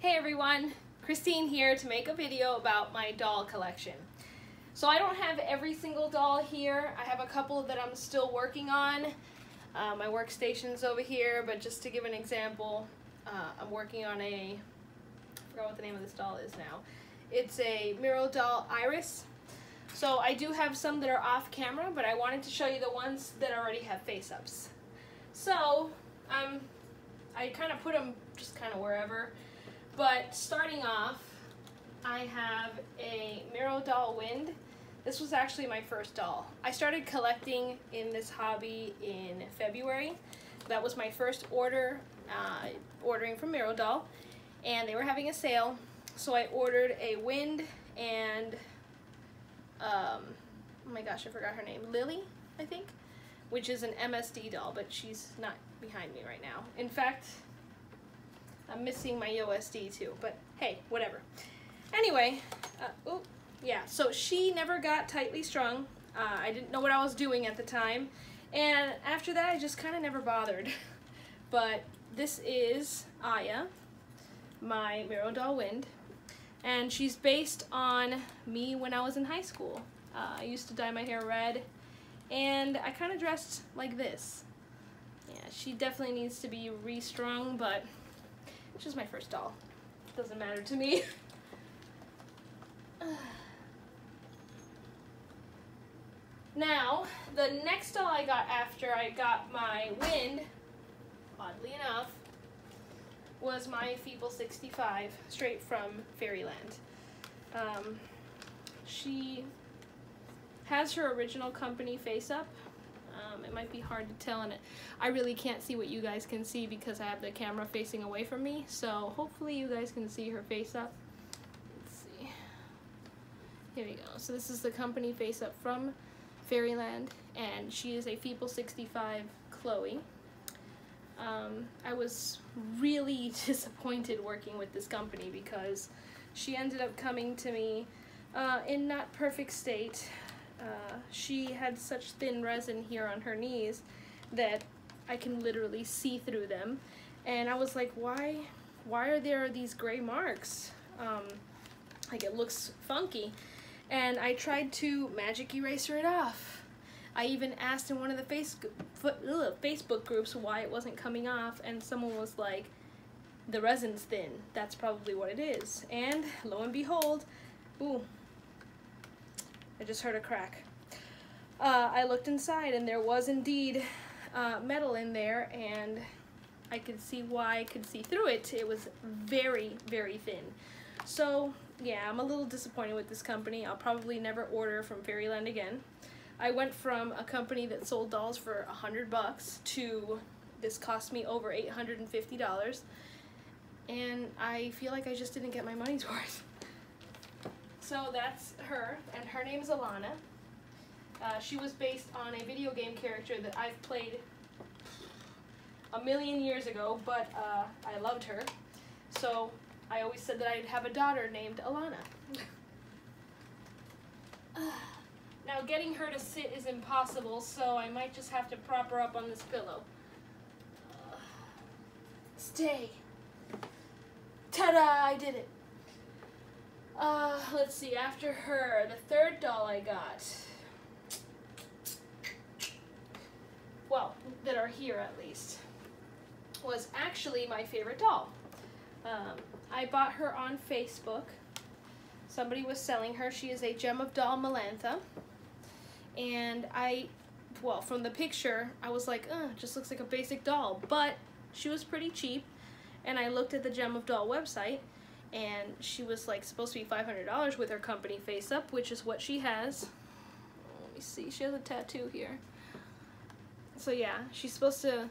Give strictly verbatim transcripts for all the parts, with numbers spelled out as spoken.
Hey everyone, Christine here to make a video about my doll collection. So I don't have every single doll here. I have a couple that I'm still working on. Uh, my workstation's over here, but just to give an example, uh, I'm working on a, I forgot what the name of this doll is now. It's a Mirodoll Iris. So I do have some that are off camera, but I wanted to show you the ones that already have face-ups. So um, I kind of put them just kind of wherever. But starting off, I have a Mirodoll Wind. This was actually my first doll. I started collecting in this hobby in February. That was my first order, uh, ordering from Mirodoll, and they were having a sale. So I ordered a Wind and, um, oh my gosh, I forgot her name, Lily, I think, which is an M S D doll, but she's not behind me right now. In fact, I'm missing my U S D too, but hey, whatever. Anyway, uh, oh, yeah, so she never got tightly strung. Uh, I didn't know what I was doing at the time. And after that, I just kind of never bothered. But this is Aya, my Mirodoll Wind. And she's based on me when I was in high school. Uh, I used to dye my hair red, and I kind of dressed like this. Yeah, she definitely needs to be restrung, but which is my first doll. Doesn't matter to me. Now, the next doll I got after I got my Wind, oddly enough, was my Feeple sixty-five, straight from Fairyland. Um, she has her original company face up. Um, it might be hard to tell, and it, I really can't see what you guys can see because I have the camera facing away from me, so hopefully you guys can see her face up. Let's see. Here we go. So this is the company face up from Fairyland, and she is a Feeple sixty-five QueWei. Um, I was really disappointed working with this company because she ended up coming to me uh, in not perfect state. Uh, she had such thin resin here on her knees that I can literally see through them, and I was like, why why are there these gray marks? Um, like, it looks funky. And I tried to magic eraser it off. I even asked in one of the face, ugh, Facebook groups why it wasn't coming off, and someone was like, the resin's thin, that's probably what it is. And lo and behold, ooh, I just heard a crack. Uh, I looked inside, and there was indeed uh, metal in there, and I could see why I could see through it. It was very, very thin. So yeah, I'm a little disappointed with this company. I'll probably never order from Fairyland again. I went from a company that sold dolls for a hundred bucks to this cost me over eight hundred fifty dollars, and I feel like I just didn't get my money's worth. So that's her, and her name is Alana. Uh, she was based on a video game character that I've played a million years ago, but uh, I loved her. So I always said that I'd have a daughter named Alana. Now, getting her to sit is impossible, so I might just have to prop her up on this pillow. Uh, stay. Ta-da, I did it. Uh, let's see, after her, the third doll I got, well, that are here at least, was actually my favorite doll. Um, I bought her on Facebook. Somebody was selling her. She is a Gem of Doll Melantha. And I, well, from the picture, I was like, uh, just looks like a basic doll. But she was pretty cheap, and I looked at the Gem of Doll website, and she was like supposed to be five hundred dollars with her company face up, which is what she has. Let me see, she has a tattoo here. So yeah, she's supposed to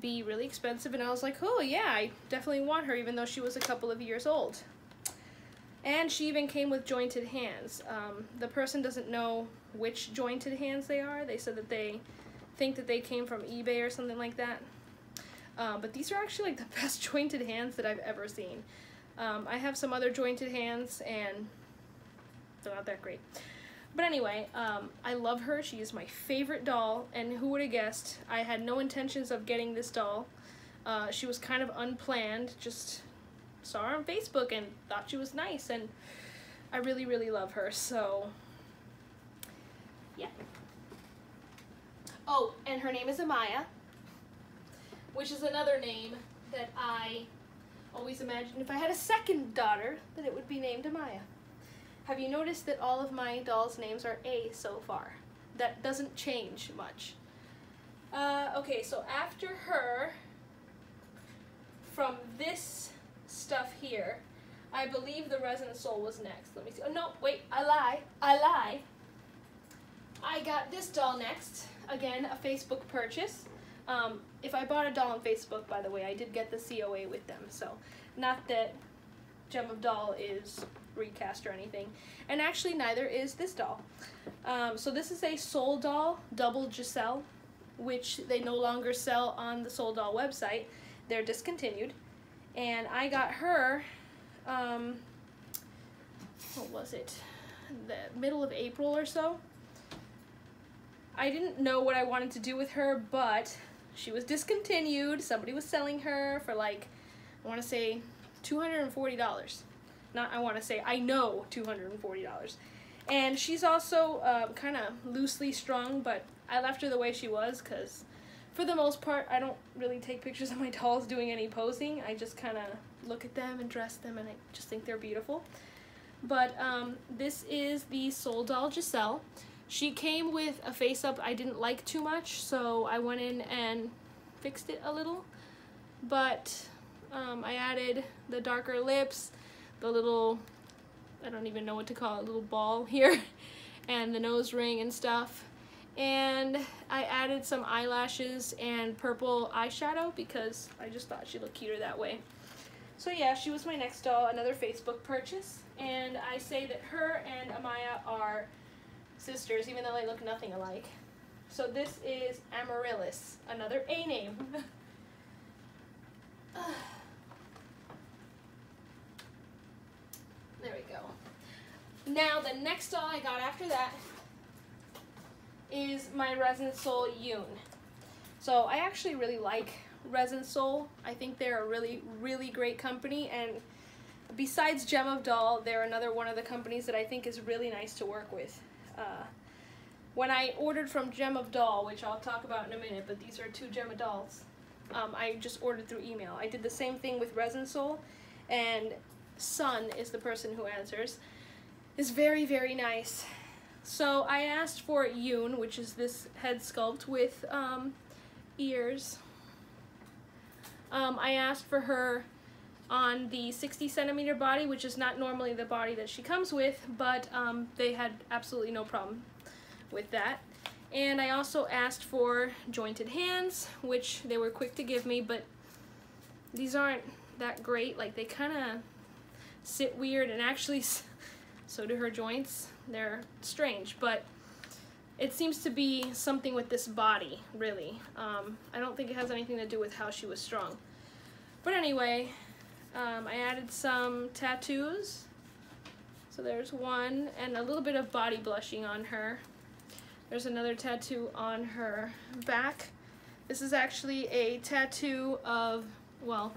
be really expensive, and I was like, oh yeah, I definitely want her, even though she was a couple of years old. And she even came with jointed hands. Um, the person doesn't know which jointed hands they are. They said that they think that they came from eBay or something like that. Um, but these are actually like the best jointed hands that I've ever seen. Um, I have some other jointed hands, and they're not that great. But anyway, um, I love her. She is my favorite doll, and who would have guessed? I had no intentions of getting this doll. Uh, she was kind of unplanned, just saw her on Facebook and thought she was nice, and I really, really love her, so yeah. Oh, and her name is Amaya, which is another name that I always imagined if I had a second daughter that it would be named Amaya. Have you noticed that all of my dolls' names are A so far? That doesn't change much. Uh, okay, so after her, from this stuff here, I believe the Resinsoul was next. Let me see. Oh, no, wait, I lie. I lie. I got this doll next. Again, a Facebook purchase. Um, if I bought a doll on Facebook, by the way, I did get the C O A with them, so not that Gem of Doll is recast or anything. And actually, neither is this doll. Um, so this is a Souldoll Double Giselle, which they no longer sell on the Souldoll website. They're discontinued. And I got her, um, what was it, the middle of April or so. I didn't know what I wanted to do with her, but she was discontinued. Somebody was selling her for like, I want to say two hundred forty dollars. Not I want to say, I know two hundred forty dollars. And she's also uh, kind of loosely strung, but I left her the way she was because for the most part, I don't really take pictures of my dolls doing any posing. I just kind of look at them and dress them, and I just think they're beautiful. But um, this is the Souldoll Giselle. She came with a face-up I didn't like too much, so I went in and fixed it a little. But um, I added the darker lips, the little, I don't even know what to call it, little ball here, and the nose ring and stuff. And I added some eyelashes and purple eyeshadow because I just thought she looked cuter that way. So yeah, she was my next doll, another Facebook purchase. And I say that her and Amaya are sisters, even though they look nothing alike. So this is Amaryllis, another A name. There we go. Now the next doll I got after that is my Resinsoul Yun. So I actually really like Resinsoul. I think they're a really, really great company, and besides Gem of Doll, they're another one of the companies that I think is really nice to work with. Uh, when I ordered from Gem of Doll, which I'll talk about in a minute, but these are two Gem of Dolls, um, I just ordered through email. I did the same thing with Resinsoul, and Sun is the person who answers. It's very, very nice. So I asked for Yun, which is this head sculpt with um, ears. Um, I asked for her on the sixty centimeter body, which is not normally the body that she comes with, but um, they had absolutely no problem with that. And I also asked for jointed hands, which they were quick to give me, but these aren't that great. Like, they kind of sit weird, and actually so do her joints. They're strange, but it seems to be something with this body, really. Um, I don't think it has anything to do with how she was strung. But anyway, Um, I added some tattoos, so there's one, and a little bit of body blushing on her. There's another tattoo on her back. This is actually a tattoo of, well,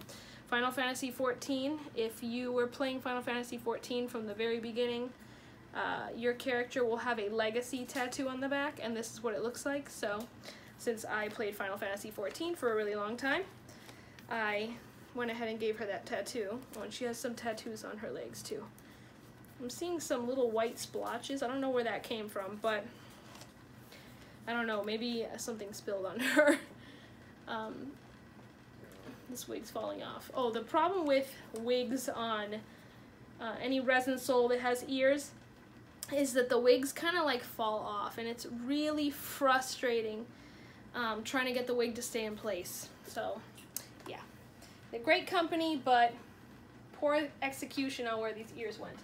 Final Fantasy fourteen. If you were playing Final Fantasy fourteen from the very beginning, uh, your character will have a legacy tattoo on the back, and this is what it looks like. So, since I played Final Fantasy fourteen for a really long time, I went ahead and gave her that tattoo. Oh, and she has some tattoos on her legs too. I'm seeing some little white splotches. I don't know where that came from, but I don't know, maybe something spilled on her. Um, this wig's falling off. Oh, the problem with wigs on uh, any Resinsoul that has ears is that the wigs kind of like fall off, and it's really frustrating um, trying to get the wig to stay in place. So a great company, but poor execution on where these ears went.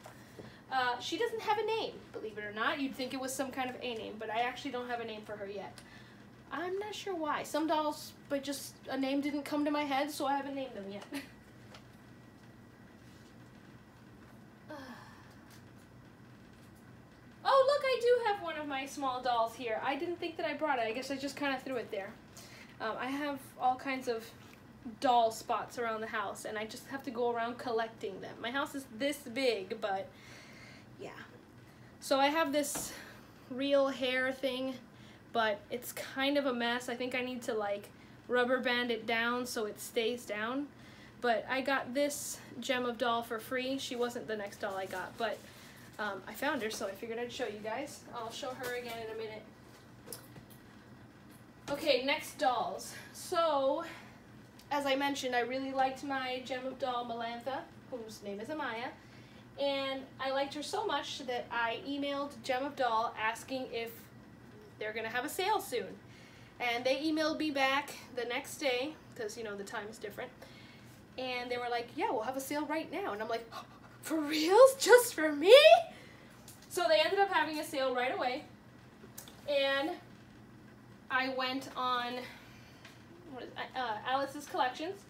Uh, she doesn't have a name, believe it or not. You'd think it was some kind of a name, but I actually don't have a name for her yet. I'm not sure why. Some dolls, but just a name didn't come to my head, so I haven't named them yet. Oh, look, I do have one of my small dolls here. I didn't think that I brought it. I guess I just kind of threw it there. Um, I have all kinds of doll spots around the house, and I just have to go around collecting them. My house is this big, but yeah. So I have this real hair thing, but it's kind of a mess. I think I need to like rubber band it down so it stays down. But I got this Gem of Doll for free. She wasn't the next doll I got, but um, I found her, so I figured I'd show you guys. I'll show her again in a minute. Okay, next dolls. So, as I mentioned, I really liked my Gem of Doll, Melantha, whose name is Amaya, and I liked her so much that I emailed Gem of Doll asking if they're gonna have a sale soon. And they emailed me back the next day, because you know the time is different, and they were like, yeah, we'll have a sale right now. And I'm like, oh, for reals? Just for me? So they ended up having a sale right away, and I went on what is, uh, Alice's Collections,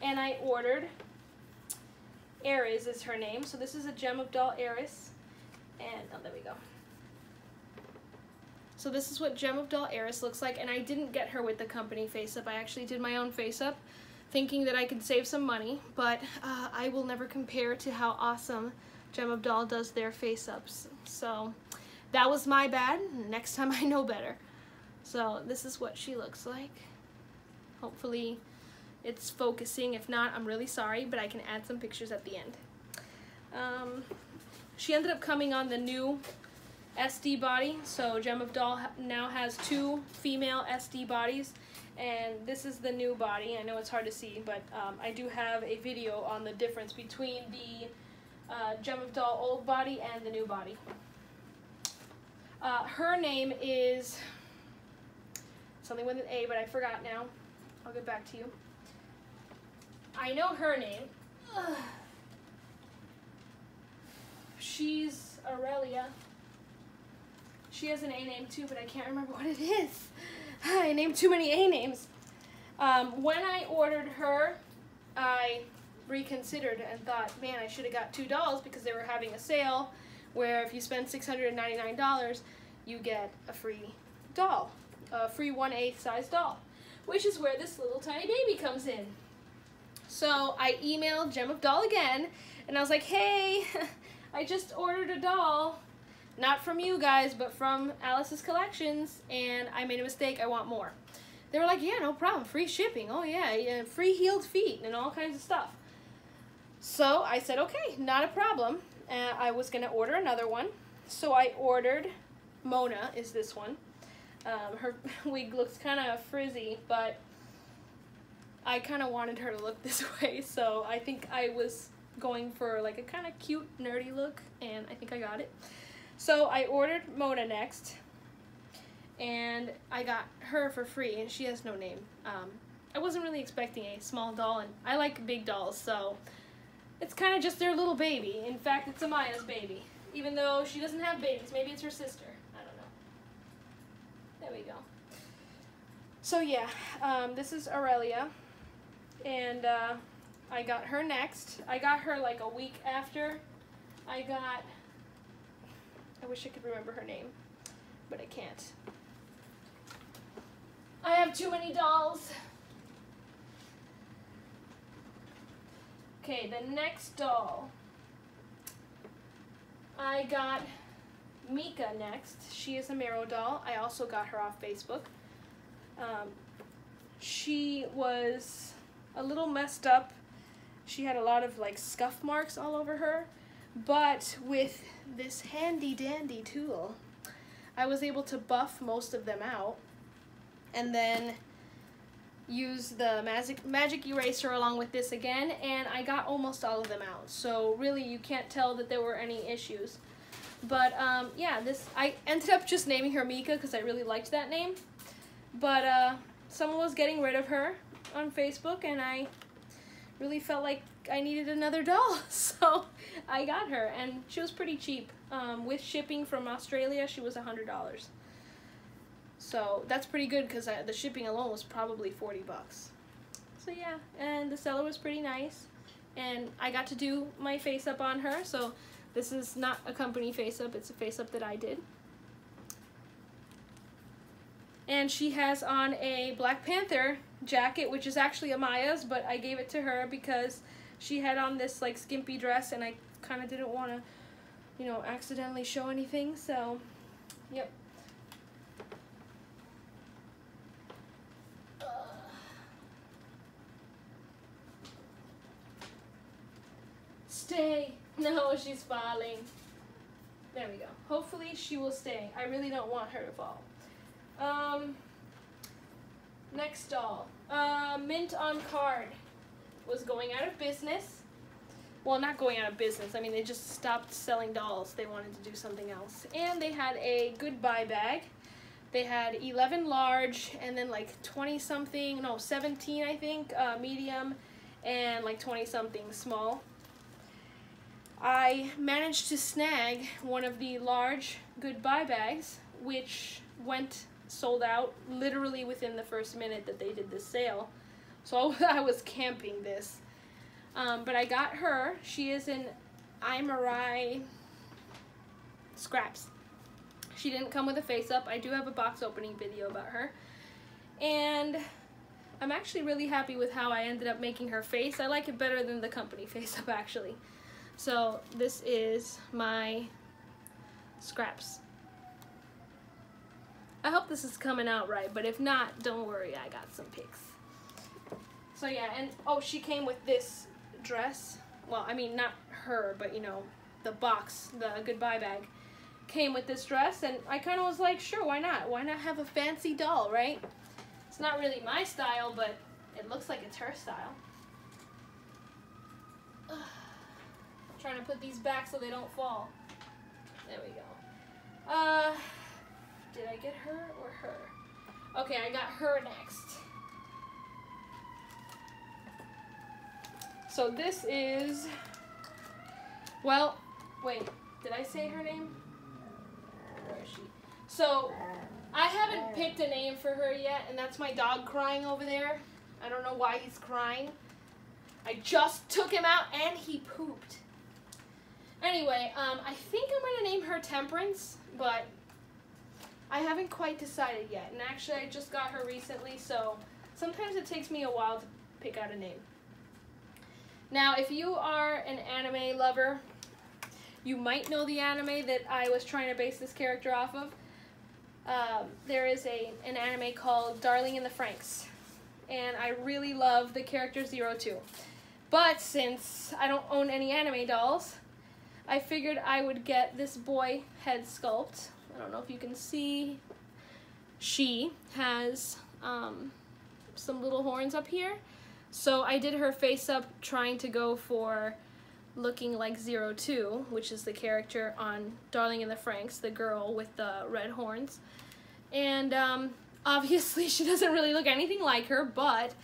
and I ordered Ares is her name. So this is a Gem of Doll Ares, and oh, there we go. So this is what Gem of Doll Ares looks like, and I didn't get her with the company face-up. I actually did my own face-up, thinking that I could save some money, but uh, I will never compare to how awesome Gem of Doll does their face-ups. So that was my bad. Next time I know better. So this is what she looks like. Hopefully it's focusing. If not, I'm really sorry, but I can add some pictures at the end. Um, she ended up coming on the new S D body, so Gem of Doll now has two female S D bodies, and this is the new body. I know it's hard to see, but um, I do have a video on the difference between the uh, Gem of Doll old body and the new body. Uh, her name is something with an A, but I forgot now. I'll get back to you. I know her name. Ugh. She's Aurelia. She has an A name too, but I can't remember what it is. I named too many A names. Um, when I ordered her, I reconsidered and thought, man, I should have got two dolls, because they were having a sale where if you spend six hundred ninety-nine dollars, you get a free doll, a free one eighth size doll, which is where this little tiny baby comes in. So I emailed Gem of Doll again, and I was like, hey, I just ordered a doll. Not from you guys, but from Alice's Collections, and I made a mistake, I want more. They were like, yeah, no problem, free shipping, oh yeah, yeah, free heeled feet, and all kinds of stuff. So I said, okay, not a problem. Uh, I was gonna order another one, so I ordered Mona, is this one. Um, her wig looks kind of frizzy, but I kind of wanted her to look this way, so I think I was going for like a kind of cute, nerdy look, and I think I got it. So I ordered Mona next, and I got her for free, and she has no name. Um, I wasn't really expecting a small doll, and I like big dolls, so it's kind of just their little baby. In fact, it's Amaya's baby, even though she doesn't have babies. Maybe it's her sister. I don't know. There we go. So yeah, um, this is Aurelia, and uh, I got her next. I got her like a week after I got... I wish I could remember her name, but I can't. I have too many dolls. Okay, the next doll. I got Mika next. She is a Mirodoll. I also got her off Facebook. Um, she was a little messed up. She had a lot of like scuff marks all over her. But with this handy dandy tool, I was able to buff most of them out and then use the magic magic eraser along with this again, and I got almost all of them out. So really you can't tell that there were any issues. But um, yeah, this I ended up just naming her Mika because I really liked that name. But uh, someone was getting rid of her on Facebook, and I really felt like I needed another doll, so I got her, and she was pretty cheap. Um, with shipping from Australia, she was a hundred dollars. So that's pretty good, because the shipping alone was probably forty bucks. So yeah, and the seller was pretty nice, and I got to do my face-up on her, so this is not a company face-up, it's a face-up that I did. And she has on a Black Panther jacket, which is actually Amaya's, but I gave it to her because she had on this like skimpy dress and I kind of didn't want to, you know, accidentally show anything, so yep. Stay. No, she's falling. There we go. Hopefully she will stay. I really don't want her to fall. Um, next doll. Uh, Mint on Card was going out of business. Well, not going out of business. I mean, they just stopped selling dolls. They wanted to do something else. And they had a goodbye bag. They had eleven large and then like twenty something, no, seventeen I think, uh, medium, and like twenty something small. I managed to snag one of the large goodbye bags, which went sold out literally within the first minute that they did the sale. So I was camping this. Um, but I got her. She is an Aimerai Scraps. She didn't come with a face-up. I do have a box opening video about her. And I'm actually really happy with how I ended up making her face. I like it better than the company face-up, actually. So this is my Scraps. I hope this is coming out right, but if not, don't worry, I got some pics. So yeah, and oh, she came with this dress. Well, I mean, not her, but you know, the box, the goodbye bag came with this dress, and I kind of was like, sure, why not? Why not have a fancy doll, right? It's not really my style, but it looks like it's her style. Ugh. Trying to put these back so they don't fall. There we go. Uh, did I get her or her? Okay, I got her next. So this is, well, wait, did I say her name? Where is she? So I haven't picked a name for her yet, and that's my dog crying over there. I don't know why he's crying. I just took him out and he pooped. Anyway, um, I think I'm going to name her Temperance, but I haven't quite decided yet. And actually, I just got her recently, so sometimes it takes me a while to pick out a name. Now, if you are an anime lover, you might know the anime that I was trying to base this character off of. Um, there is a an anime called Darling in the Franxx, and I really love the character Zero two. But since I don't own any anime dolls, I figured I would get this boy head sculpt. I don't know if you can see. She has um, some little horns up here. So I did her face up trying to go for looking like Zero two, which is the character on Darling in the Franxx, the girl with the red horns. And um, obviously she doesn't really look anything like her, but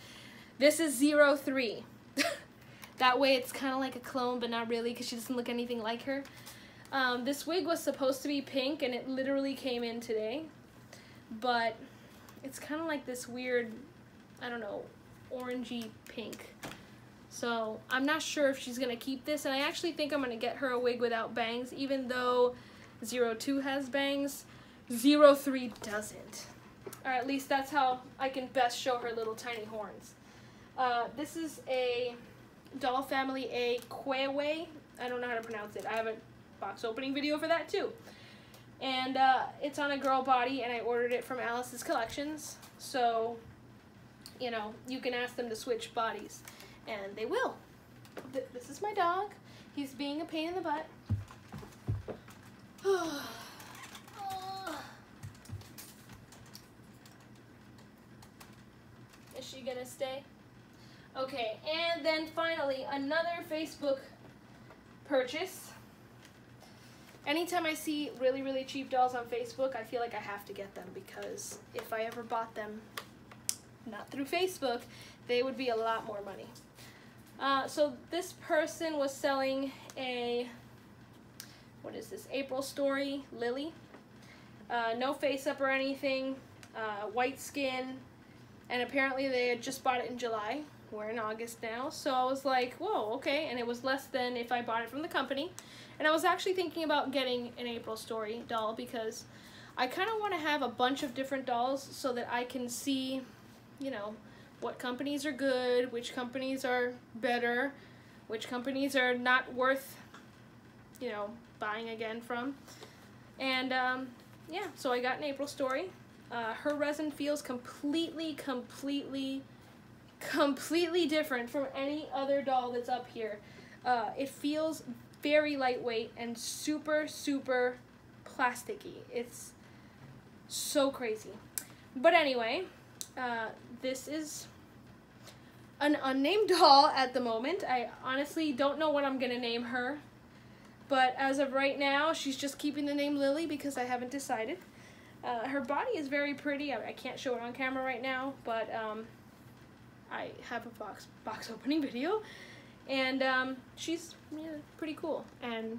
this is Zero three. That way it's kind of like a clone, but not really, because she doesn't look anything like her. Um, this wig was supposed to be pink, and it literally came in today. But it's kind of like this weird, I don't know, orangey pink. So I'm not sure if she's going to keep this, and I actually think I'm going to get her a wig without bangs, even though Zero two has bangs, Zero three doesn't. Or at least that's how I can best show her little tiny horns. Uh, this is a Doll Family A QueWei. I don't know how to pronounce it. I have a box opening video for that too. And uh, it's on a girl body, and I ordered it from Alice's Collections. So, you know, you can ask them to switch bodies, and they will. Th this is my dog. He's being a pain in the butt. Is she gonna stay? Okay, and then finally, another Facebook purchase. Anytime I see really, really cheap dolls on Facebook, I feel like I have to get them, because if I ever bought them, not through Facebook, they would be a lot more money. Uh, so this person was selling a, what is this, April Story Lily. Uh, no face up or anything, uh, white skin, and apparently they had just bought it in July. We're in August now, so I was like, whoa, okay, and it was less than if I bought it from the company. And I was actually thinking about getting an April Story doll, because I kind of want to have a bunch of different dolls so that I can see, you know, what companies are good, which companies are better, which companies are not worth, you know, buying again from. And um, yeah, so I got an April Story. Uh, her resin feels completely, completely, completely different from any other doll that's up here. Uh, it feels very lightweight and super, super plasticky. It's so crazy. But anyway, uh, this is an unnamed doll at the moment. I honestly don't know what I'm gonna name her. But as of right now, she's just keeping the name Lily because I haven't decided. Uh, her body is very pretty. I, I can't show it on camera right now, but um, I have a box box opening video. And um, she's yeah, pretty cool. And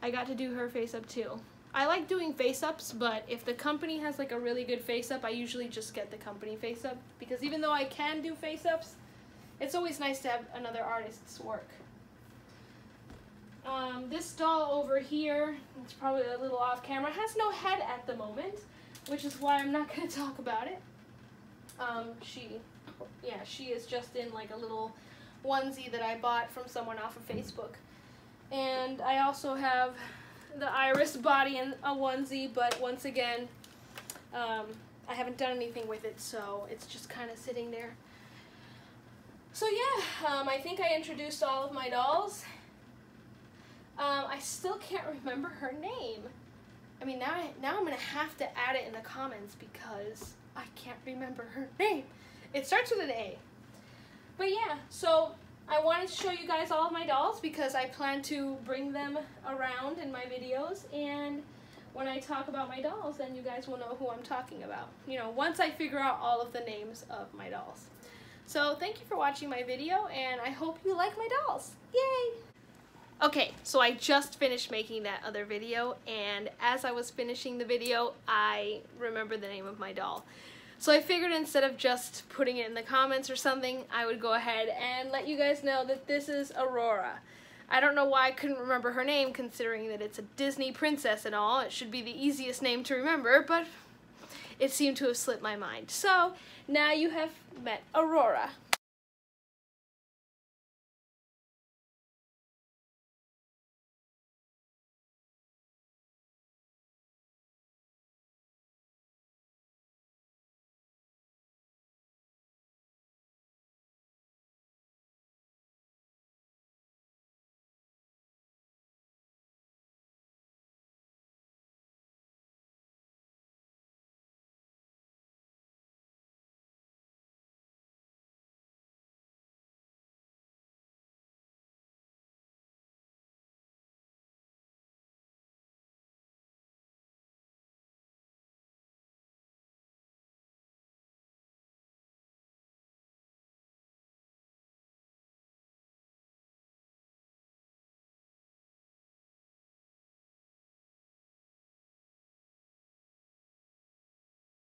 I got to do her face up too. I like doing face ups, but if the company has like a really good face up, I usually just get the company face up. Because even though I can do face ups, it's always nice to have another artist's work. Um, this doll over here, it's probably a little off camera, has no head at the moment, which is why I'm not going to talk about it. Um, she, yeah, she is just in like a little onesie that I bought from someone off of Facebook. And I also have the Iris body in a onesie, but once again, um, I haven't done anything with it, so it's just kind of sitting there. So yeah, um, I think I introduced all of my dolls. Um, I still can't remember her name. I mean, now, I, now I'm gonna have to add it in the comments because I can't remember her name. It starts with an A. But yeah, so I wanted to show you guys all of my dolls because I plan to bring them around in my videos, and when I talk about my dolls, then you guys will know who I'm talking about. You know, once I figure out all of the names of my dolls. So thank you for watching my video, and I hope you like my dolls. Yay! Okay, so I just finished making that other video, and as I was finishing the video, I remembered the name of my doll. So I figured instead of just putting it in the comments or something, I would go ahead and let you guys know that this is Aurora. I don't know why I couldn't remember her name, considering that it's a Disney princess and all. It should be the easiest name to remember, but it seemed to have slipped my mind. So now you have met Aurora.